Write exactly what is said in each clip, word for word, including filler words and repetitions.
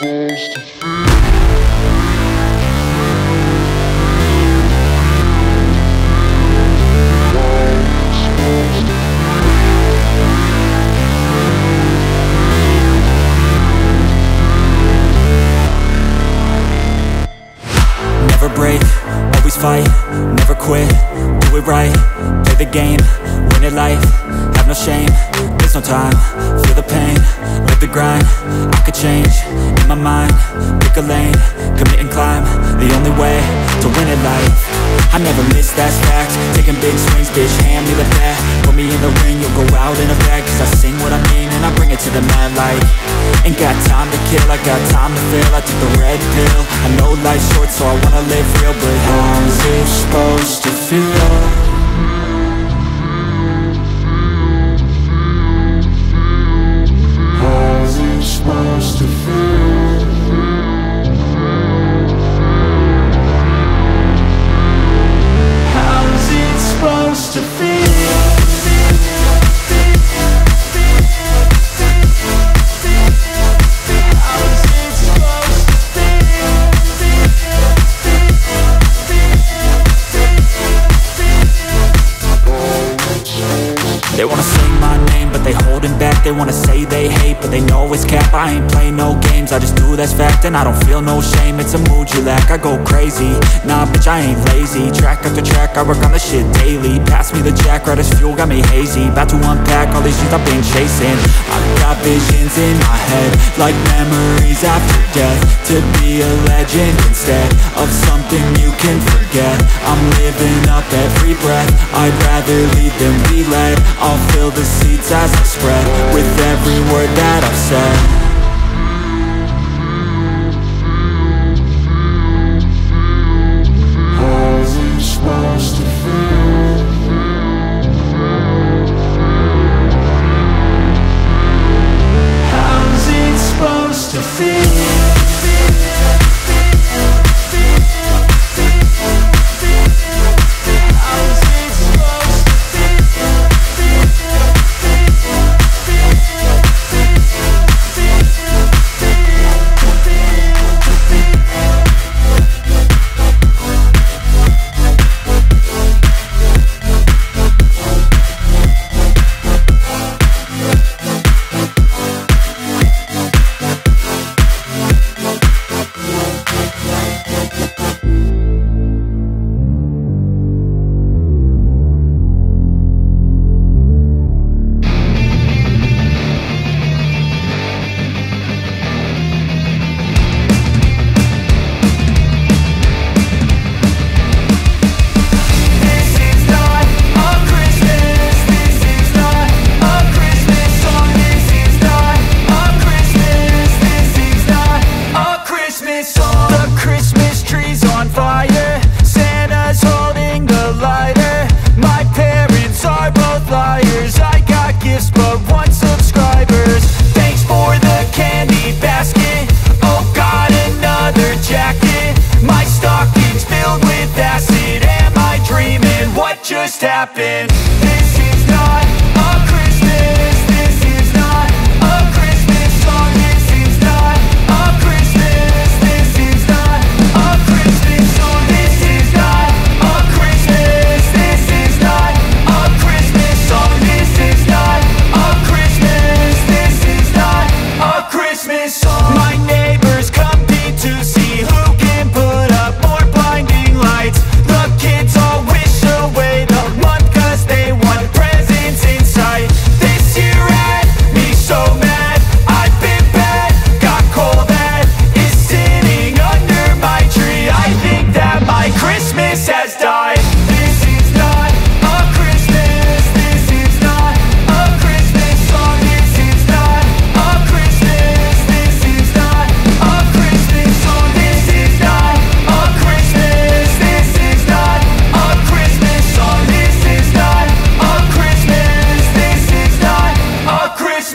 supposed to feel? Never break, always fight, never quit, do it right, play the game, win at life, have no shame, there's no time, feel the pain, live the grind, I could change, in my mind, pick a lane, commit and climb, the only way to win at life, I never miss, that's fact, taking big swings, bitch, hand me the bat, put me in the ring, you'll go out in a bag, cause I sing what I mean and I bring it to the mad light. Ain't got time to kill, I got time to feel. I took the red pill, I know life's short, so I wanna live real. But how's it supposed to feel? How's it supposed to feel? How's it supposed to feel? They wanna say my name, but they holding back. They wanna say they hate, but they know it's cap. I ain't play no games, I just do, that's fact. And I don't feel no shame, it's a mood you lack. I go crazy, nah bitch I ain't lazy. Track after track, I work on this shit daily. Pass me the jack, right as fuel, got me hazy. About to unpack all these shit I've been chasing. I got visions in my head, like memories after death. To be a legend instead of something you can forget. I'm living up every breath, I'd rather lead than be led. I'll fill the seats as I spread with every word that I've said. How's it supposed to feel? How's it supposed to feel?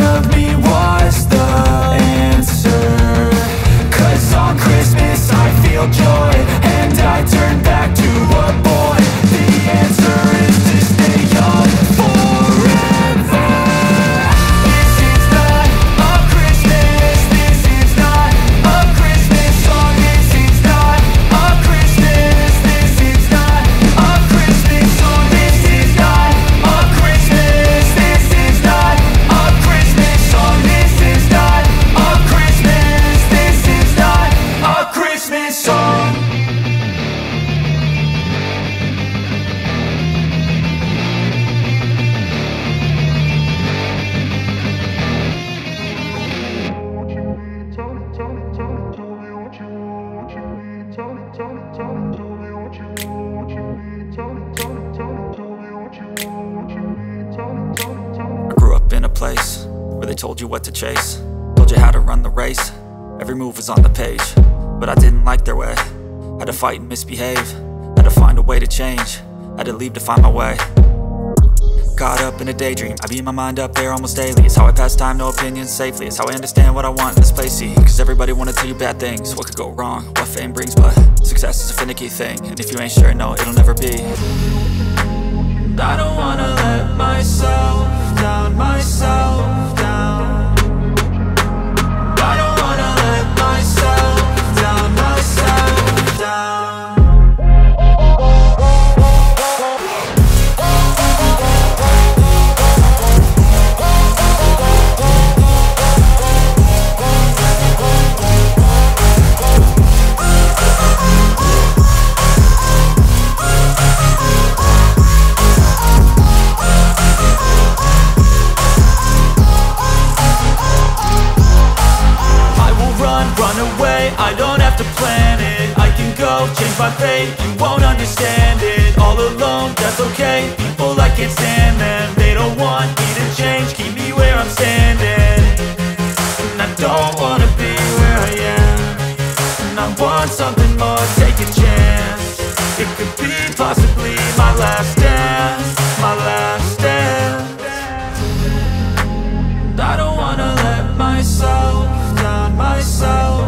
of me was the answer. 'Cause on Christmas I feel joy, and I turn back to a boy. The answer is to stay young forever. This is not a Christmas, this is not a Christmas song. This is not a Christmas, this is not a Christmas song. This is not a Christmas, this is not a Christmas song. This is not a Christmas, this is not a Christmas song. Place where they told you what to chase, told you how to run the race. Every move was on the page, but I didn't like their way. Had to fight and misbehave, had to find a way to change, had to leave to find my way. Caught up in a daydream, I beat my mind up there almost daily. It's how I pass time, no opinions safely. It's how I understand what I want in this place, see. 'Cause everybody wanna tell you bad things, what could go wrong, what fame brings. But success is a finicky thing, and if you ain't sure, no, it'll never be. I don't wanna let myself down, myself down. I don't wanna let myself down, myself down. I don't have to plan it, I can go change my fate. You won't understand it, all alone, that's okay. People, I can't stand them, they don't want me to change, keep me where I'm standing. And I don't wanna be where I am, and I want something more, take a chance. It could be possibly my last dance, my last dance. I don't wanna let myself down, myself.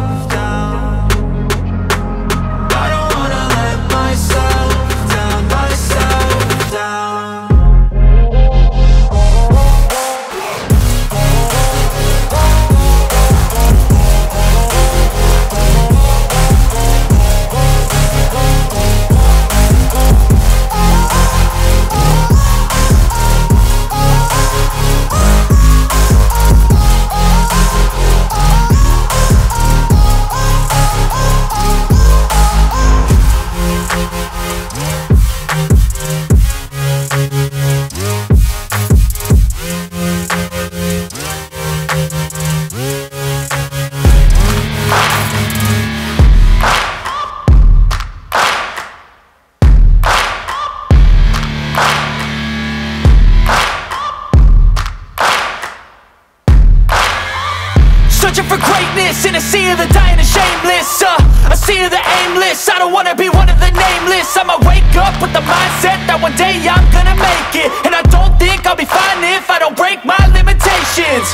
In a sea of the dying and shameless, uh, a sea of the aimless. I don't wanna be one of the nameless. I'ma wake up with the mindset that one day I'm gonna make it. And I don't think I'll be fine if I don't break my limitations.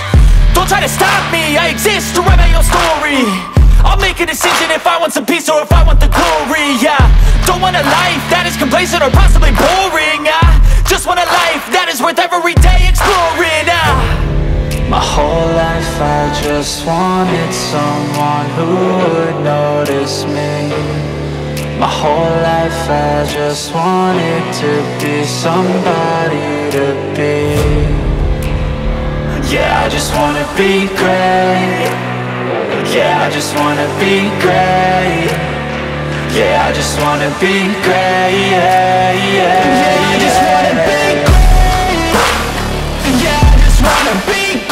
Don't try to stop me, I exist to write my own story. I'll make a decision if I want some peace or if I want the glory, yeah. Don't want a life that is complacent or possibly boring, I just want a life that is worth every day exploring, uh. My whole life I just wanted someone who would notice me. My whole life I just wanted to be somebody to be. Yeah, I just wanna be great. Yeah, I just wanna be great. Yeah, I just wanna be great. Yeah, yeah, I just wanna be great. Yeah, I just wanna be great.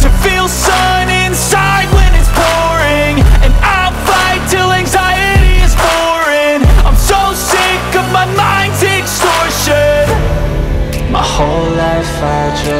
to feel sun inside when it's pouring, and I'll fight till anxiety is foreign. I'm so sick of my mind's extortion. My whole life I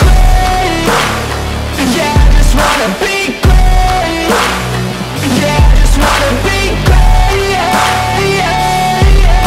great. Yeah, I just wanna be great. Yeah, I just wanna be great. Yeah, yeah, yeah, yeah,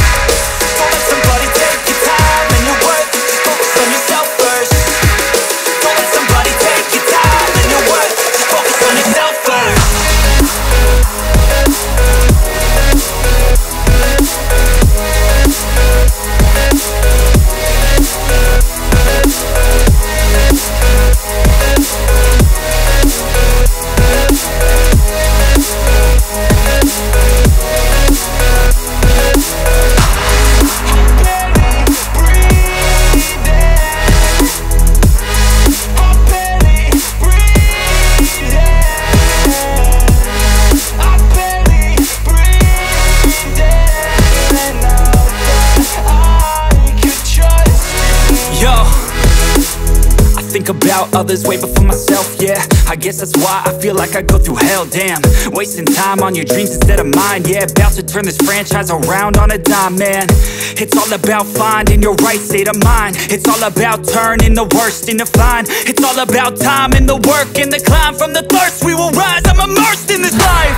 About others way before myself, yeah. I guess that's why I feel like I go through hell, damn. Wasting time on your dreams instead of mine, yeah. About to turn this franchise around on a dime, man. It's all about finding your right state of mind. It's all about turning the worst into fine. It's all about time and the work and the climb. From the thirst we will rise, I'm immersed in this life.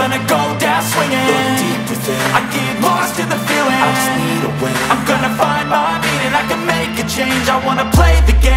gonna go down swinging. Look deep within, I get lost in the feeling. I just need a win. I'm gonna find my meaning, I can make a change. I wanna play the game.